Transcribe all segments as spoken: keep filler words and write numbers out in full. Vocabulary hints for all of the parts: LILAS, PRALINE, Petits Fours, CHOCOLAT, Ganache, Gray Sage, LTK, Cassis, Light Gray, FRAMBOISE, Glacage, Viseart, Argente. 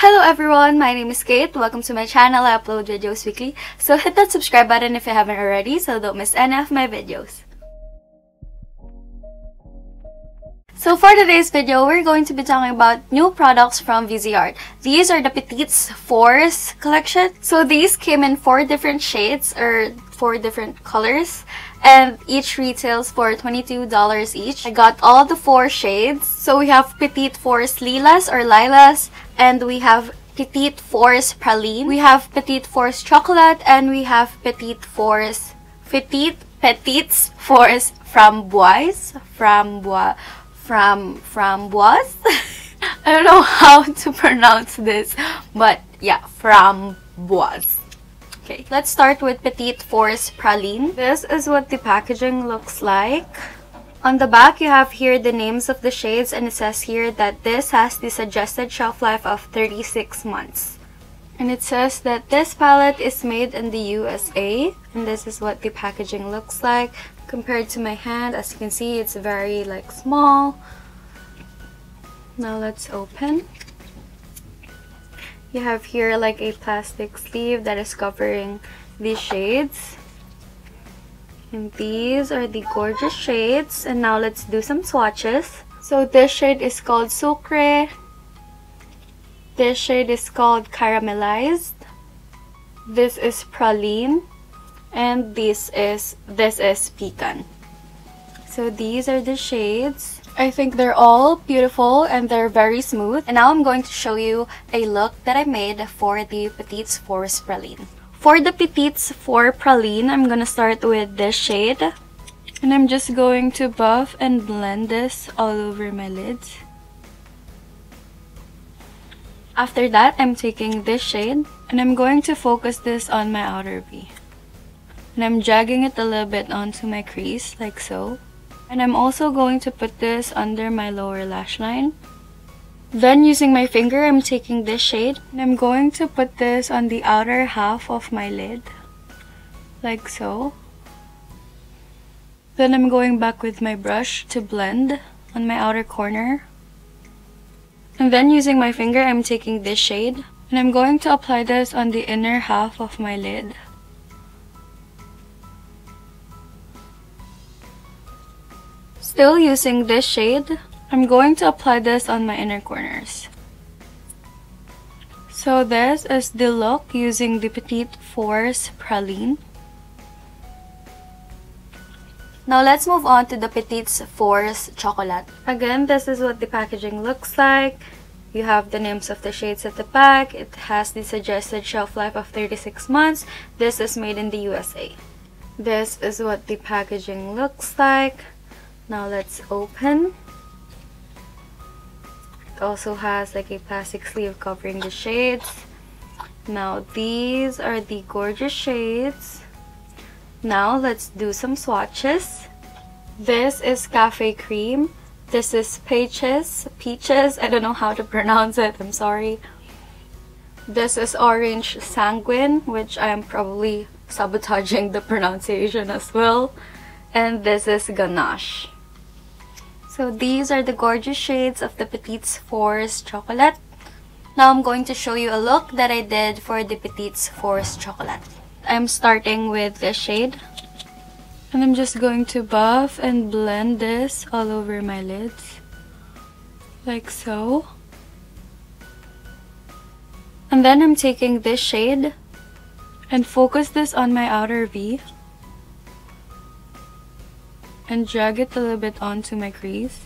Hello everyone, my name is Kate. Welcome to my channel. I upload videos weekly, so hit that subscribe button if you haven't already so don't miss any of my videos. So for today's video, we're going to be talking about new products from Viseart. These are the Petits Fours collection. So these came in four different shades or four different colors, and each retails for twenty-two dollars each. I got all the four shades. So we have Petits Fours Lilas or Lilas, and we have Petits Fours Praline, we have Petits Fours Chocolate, and we have Petits Fours Petits Petits Fours Framboise Framboise From framboise? I don't know how to pronounce this, but yeah, framboise. Okay, let's start with Petits Fours Praline. This is what the packaging looks like. On the back, you have here the names of the shades, and it says here that this has the suggested shelf life of thirty-six months. And it says that this palette is made in the U S A, and this is what the packaging looks like. Compared to my hand, as you can see, it's very like small. Now let's open. You have here like a plastic sleeve that is covering these shades, and these are the gorgeous shades. And now let's do some swatches. So this shade is called Sucre, this shade is called Caramelized, this is Praline, and this is this is Pecan. So these are the shades. I think they're all beautiful and they're very smooth. And now I'm going to show you a look that I made for the Petits Fours Praline. For the Petits Fours Praline, I'm gonna start with this shade, and I'm just going to buff and blend this all over my lids. After that, I'm taking this shade and I'm going to focus this on my outer V. And I'm dragging it a little bit onto my crease, like so. And I'm also going to put this under my lower lash line. Then using my finger, I'm taking this shade, and I'm going to put this on the outer half of my lid, like so. Then I'm going back with my brush to blend on my outer corner. And then using my finger, I'm taking this shade, and I'm going to apply this on the inner half of my lid. Still using this shade, I'm going to apply this on my inner corners. So this is the look using the Petits Fours Praline. Now let's move on to the Petits Fours Chocolat. Again, this is what the packaging looks like. You have the names of the shades at the back. It has the suggested shelf life of thirty-six months. This is made in the U S A. This is what the packaging looks like. Now let's open. It also has like a plastic sleeve covering the shades. Now these are the gorgeous shades. Now let's do some swatches. This is Café Cream. This is Peaches. Peaches. I don't know how to pronounce it. I'm sorry. This is Orange Sanguine, which I am probably sabotaging the pronunciation as well. And this is Ganache. So these are the gorgeous shades of the Petits Fours Chocolate. Now I'm going to show you a look that I did for the Petits Fours Chocolate. I'm starting with this shade, and I'm just going to buff and blend this all over my lids, like so. And then I'm taking this shade and focus this on my outer V, and drag it a little bit onto my crease,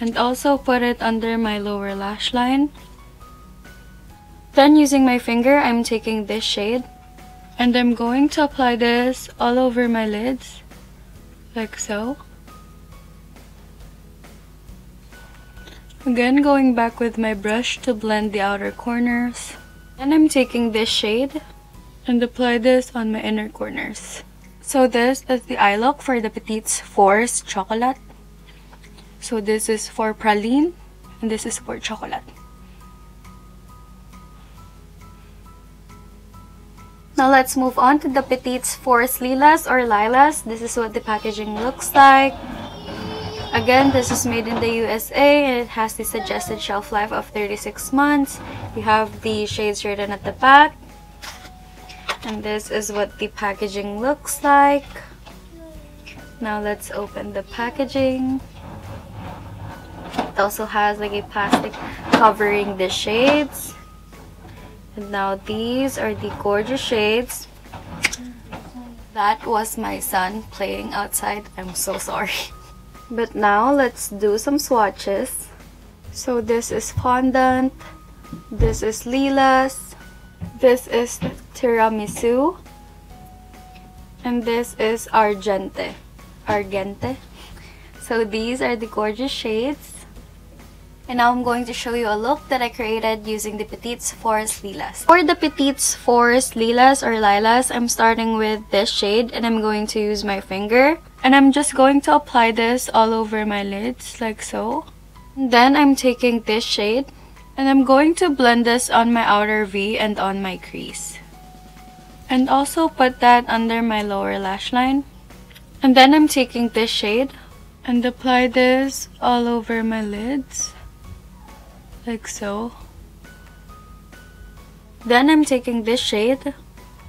and also put it under my lower lash line. Then using my finger, I'm taking this shade, and I'm going to apply this all over my lids, like so. Again, going back with my brush to blend the outer corners. And I'm taking this shade and apply this on my inner corners. So this is the eye look for the Petits Fours Chocolate. So this is for Praline, and this is for Chocolate. Now let's move on to the Petits Fours Lilas or Lilas. This is what the packaging looks like. Again, this is made in the U S A and it has the suggested shelf life of thirty-six months. You have the shades written at the back. And this is what the packaging looks like. Now let's open the packaging. It also has like a plastic covering the shades. And now these are the gorgeous shades. That was my son playing outside. I'm so sorry. But now let's do some swatches. So this is fondant. This is Lilas. This is tiramisu. And this is argente. Argente. So these are the gorgeous shades. And now I'm going to show you a look that I created using the Petits Fours Lilas. For the Petits Fours Lilas or Lilas, I'm starting with this shade and I'm going to use my finger. And I'm just going to apply this all over my lids, like so. And then I'm taking this shade and I'm going to blend this on my outer V and on my crease. And also put that under my lower lash line. And then I'm taking this shade and apply this all over my lids, like so. Then I'm taking this shade.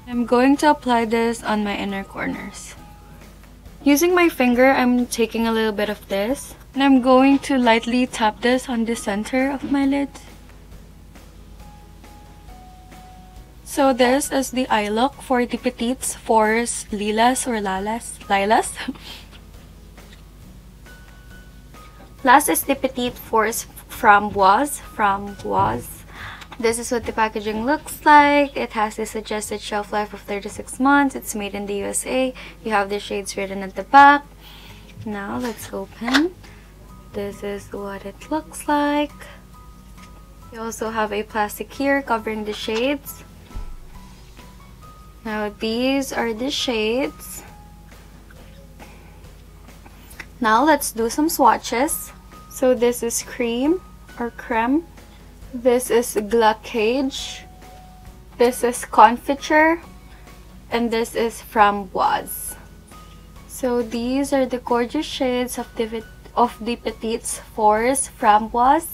I'm going to apply this on my inner corners. Using my finger, I'm taking a little bit of this. And I'm going to lightly tap this on the center of my lids. So this is the eye look for the Petits Fours Lilas or Lilas. Lilas. Last is the Petits Fours Framboise. Framboise. This is what the packaging looks like. It has the suggested shelf life of thirty-six months. It's made in the U S A. You have the shades written at the back. Now let's open. This is what it looks like. You also have a plastic here covering the shades. Now these are the shades. Now let's do some swatches. So this is cream or creme. This is glacage. This is confiture. And this is framboise. So these are the gorgeous shades of the, of the Petits Fours Framboise.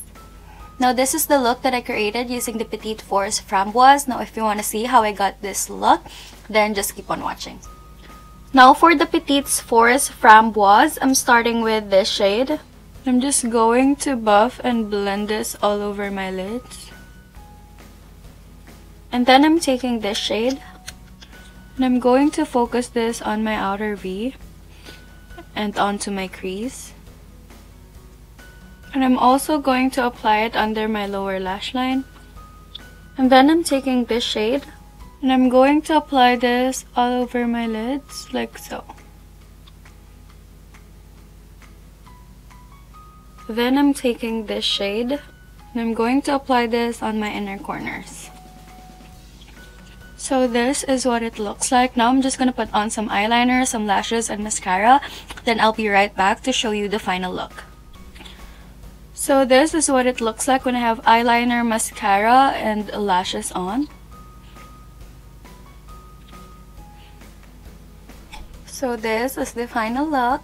Now this is the look that I created using the Petits Fours Framboise. Now if you want to see how I got this look, then just keep on watching. Now for the Petits Fours Framboise, I'm starting with this shade. I'm just going to buff and blend this all over my lids. And then I'm taking this shade. And I'm going to focus this on my outer V and onto my crease. And I'm also going to apply it under my lower lash line. And then I'm taking this shade. And I'm going to apply this all over my lids, like so. Then I'm taking this shade and I'm going to apply this on my inner corners. So this is what it looks like. Now I'm just going to put on some eyeliner, some lashes, and mascara. Then I'll be right back to show you the final look. So this is what it looks like when I have eyeliner, mascara, and lashes on. So this is the final look.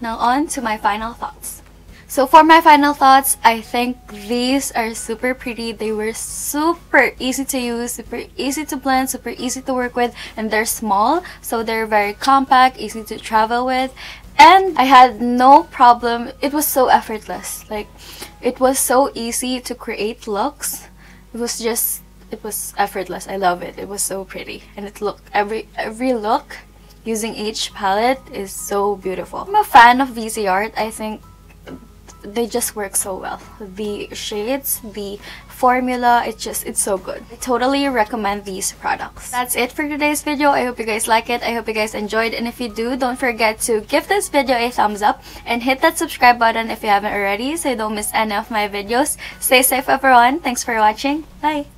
Now on to my final thoughts. So for my final thoughts, I think these are super pretty. They were super easy to use, super easy to blend, super easy to work with, and they're small, so they're very compact, easy to travel with, and I had no problem. It was so effortless. Like, it was so easy to create looks. It was just, it was effortless. I love it. It was so pretty, and it looked every every look using each palette is so beautiful. I'm a fan of Viseart. I think they just work so well. The shades, the formula, it's just, it's so good. I totally recommend these products. That's it for today's video. I hope you guys like it. I hope you guys enjoyed. And if you do, don't forget to give this video a thumbs up and hit that subscribe button if you haven't already so you don't miss any of my videos. Stay safe everyone. Thanks for watching. Bye!